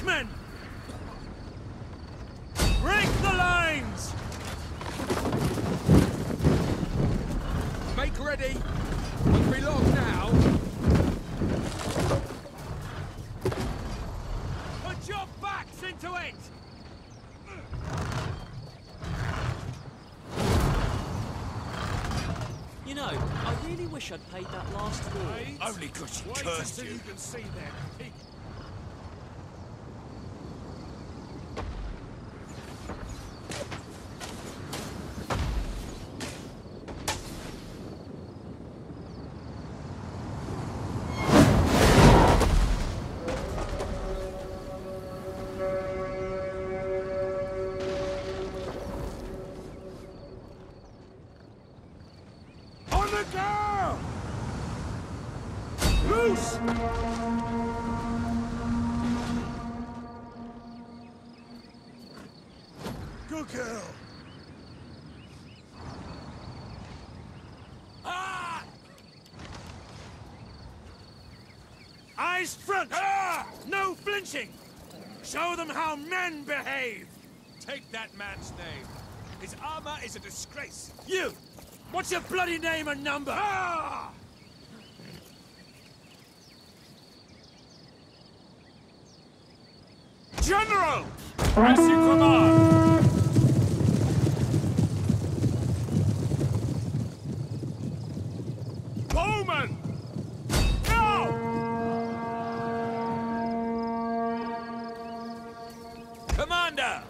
Pikmin! Break the lines! Make ready! We'll be locked now! Put your backs into it! You know, I really wish I'd paid that last war. Only because she cursed you. You can see that. Good girl. Ah! Eyes front! Ah! No flinching! Show them how men behave! Take that man's name. His armor is a disgrace. You! What's your bloody name and number? Ah! General! As you command! Bowman! Now! Commander!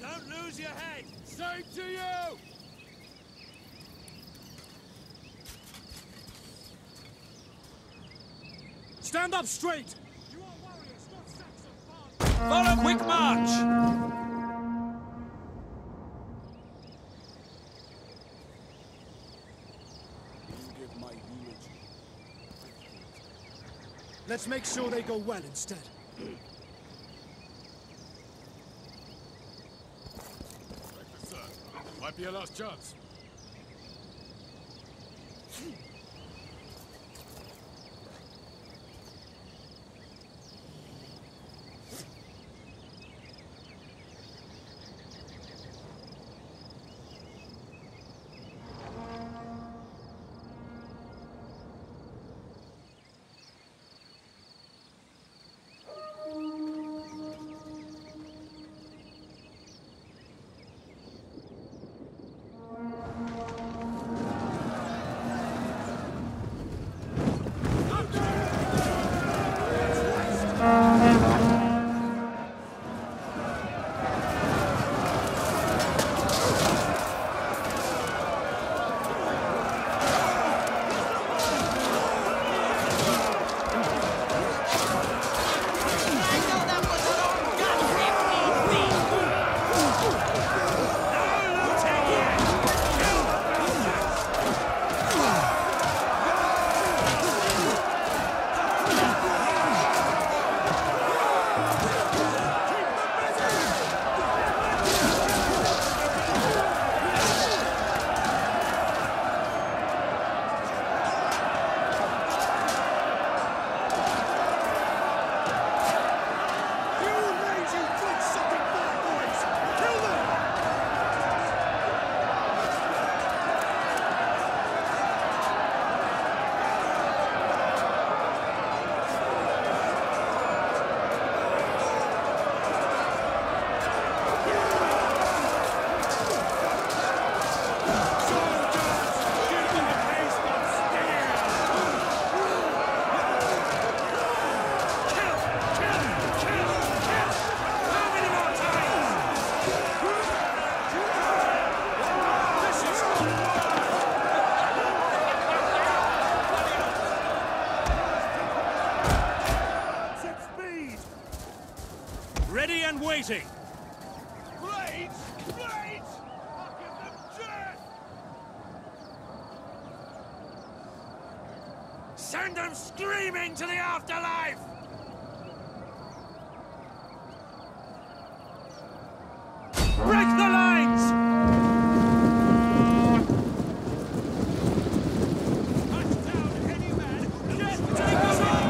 Don't lose your head! Same to you! Stand up straight! Follow quick march! Let's make sure they go well instead. Sir. Might be your last chance. Blades! Blades! I'll give them death! Send them screaming to the afterlife! Break the lines! Touch down any man who doesn't take us out!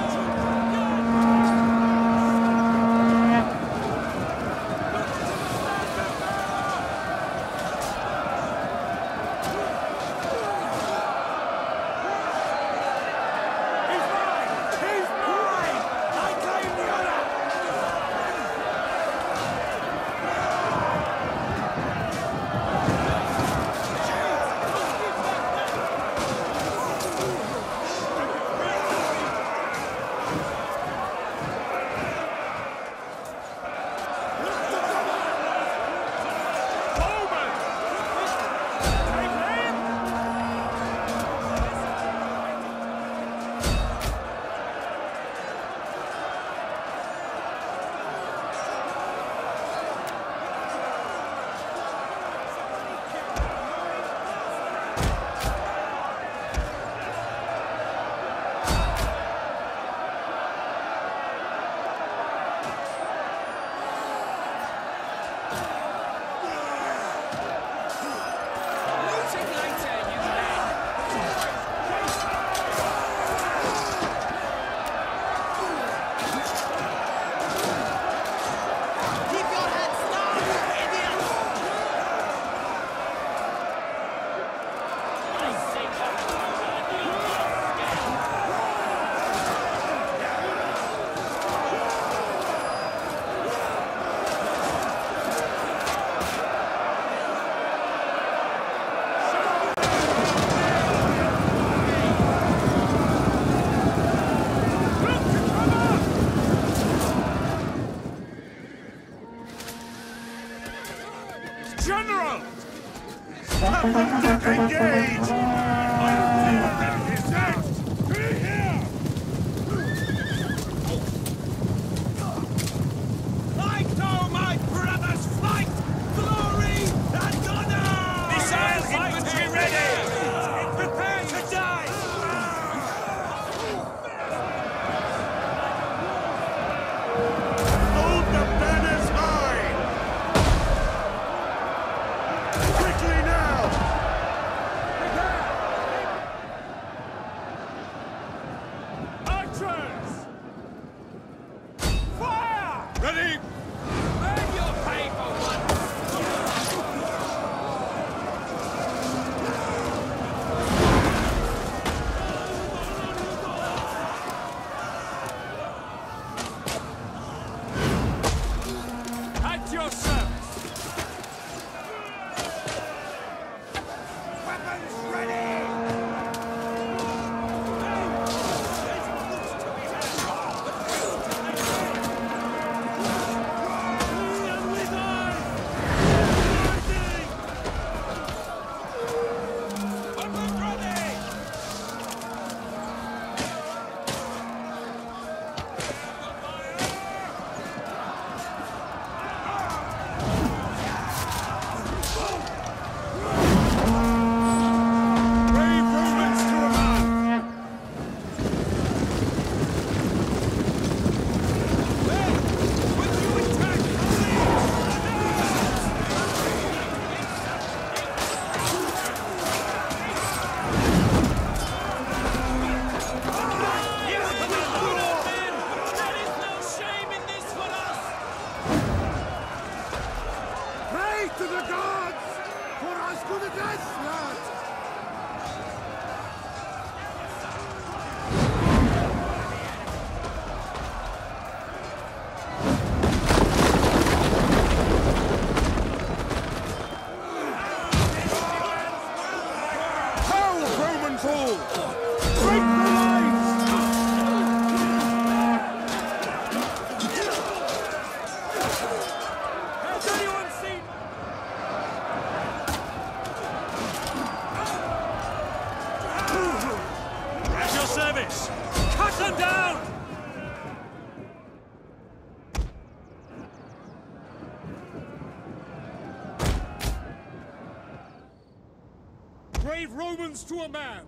Brave Romans to a man!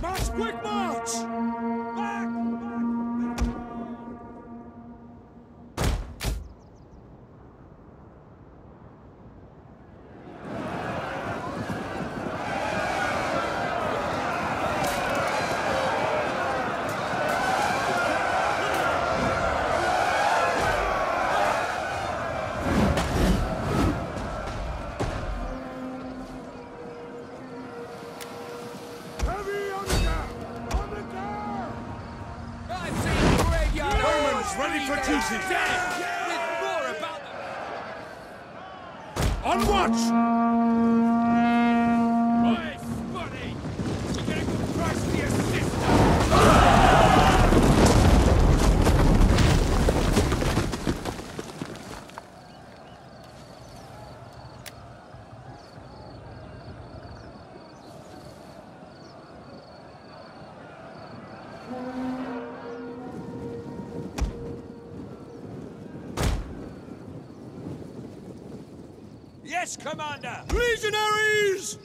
March, quick march! Back! Yes, Commander! Legionaries!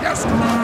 Yes, come on.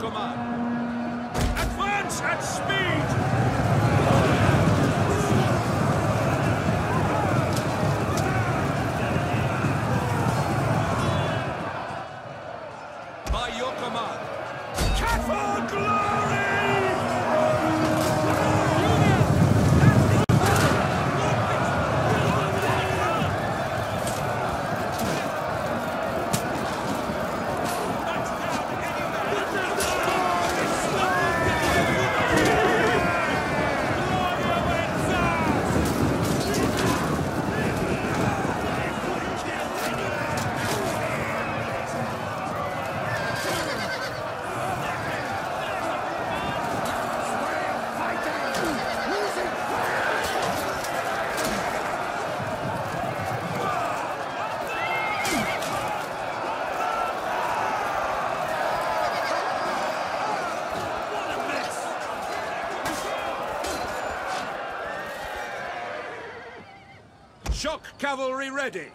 command. Advance at speed! Shock cavalry ready.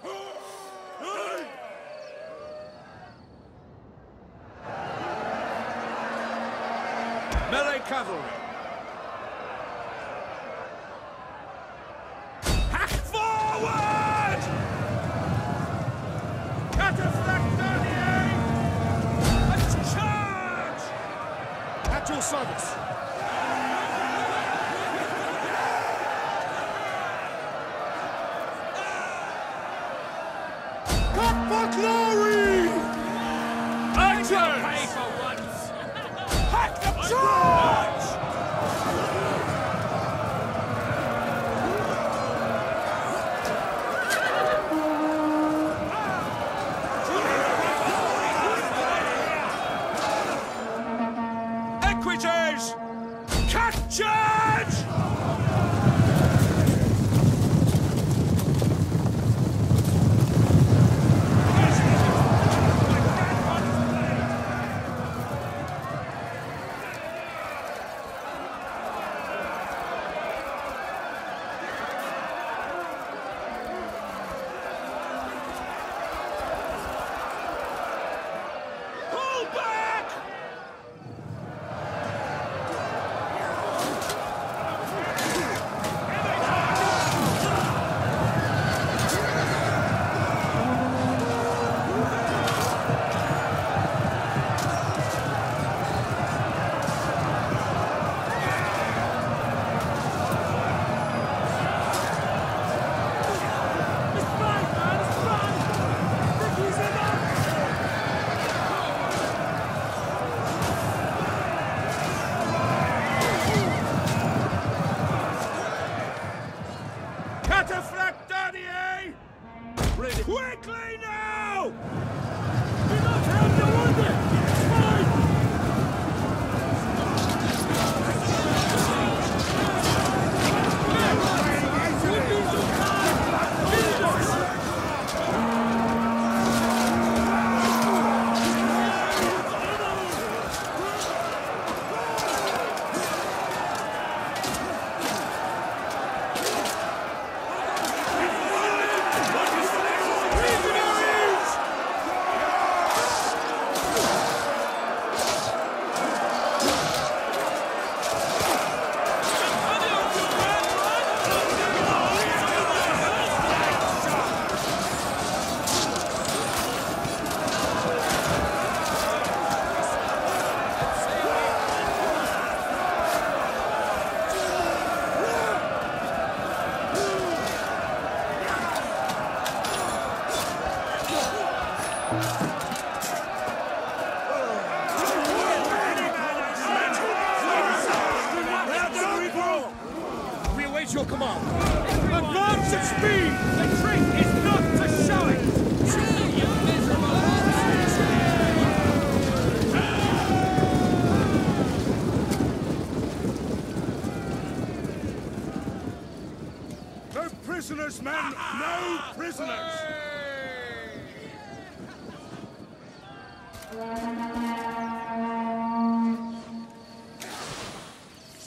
Melee cavalry. Hack forward! Cataphractariae! Let's charge! At your service. For glory! Pay for once! Hack the charge! Equites! Cat charge! Quickly now! Do not have no wonder! It's fine! We await your command. Advance at speed! The trick is not to show it! You miserable! No prisoners, men! No prisoners!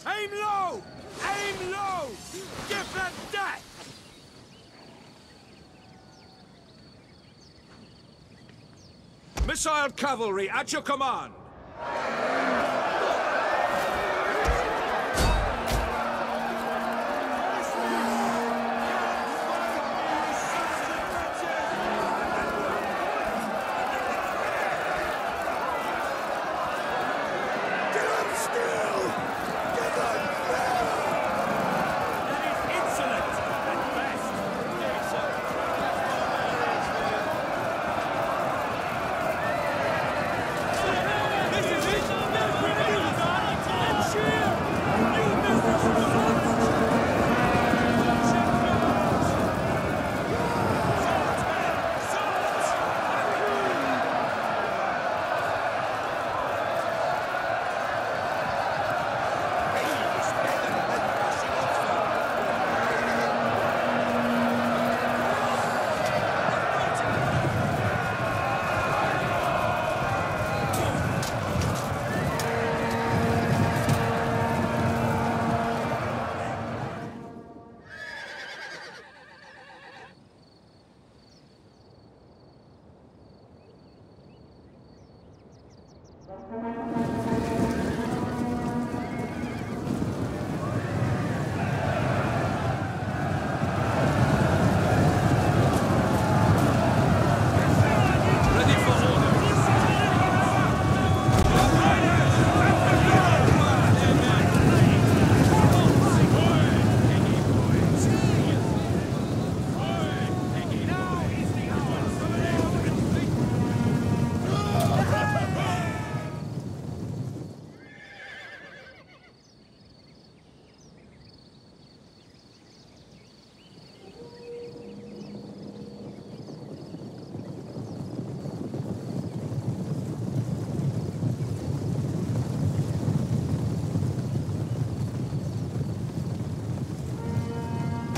Aim low! Aim low! Give them death! Missile cavalry at your command!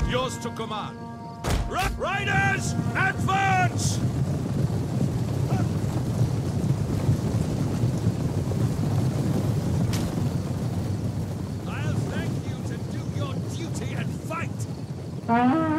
Yours to command. Riders, advance! I'll thank you to do your duty and fight!